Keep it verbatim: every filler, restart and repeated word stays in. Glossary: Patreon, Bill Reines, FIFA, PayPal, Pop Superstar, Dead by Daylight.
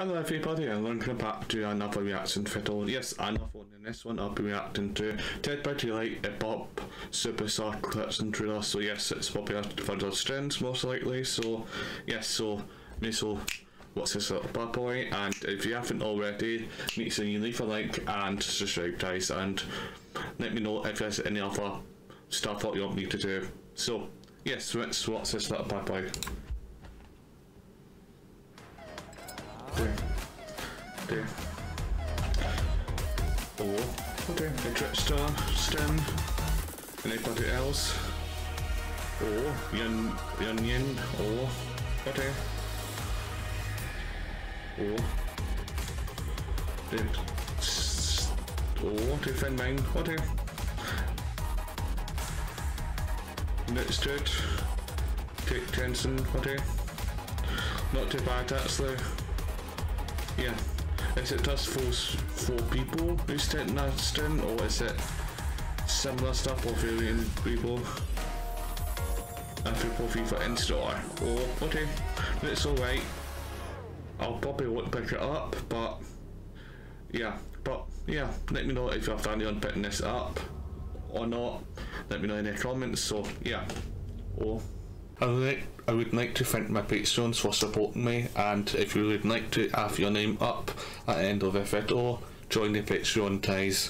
Hello everybody, and welcome back to another reaction fiddle. Yes, another one. In this one I'll be reacting to Dead by Daylight, a pop, superstar clips and trailers. So yes, it's popular for those trends most likely. So yes, so Niso, what's this little bad boy? And if you haven't already, make sure you leave a like and subscribe guys, and let me know if there's any other stuff that you want me to do. So yes, what's what's this little bad boy? Okay. Okay. Oh, okay. A trickster, stem. Anybody else? Oh, yin, yin, yin. Oh, okay. Oh. Did. Oh, defend mine. Okay. Let's do it. Take Jensen. Okay. Not too bad, actually. Yeah, is it just for four people who's taking that stint, or is it similar stuff or varying people? And people FIFA in-store. Oh, okay, it's alright. I'll probably won't pick it up, but yeah, but yeah, let me know if you're planning on picking this up or not. Let me know in the comments, so yeah. Oh. I would, like, I would like to thank my Patreons for supporting me, and if you would like to have your name up at the end of a video, join the Patreon guys.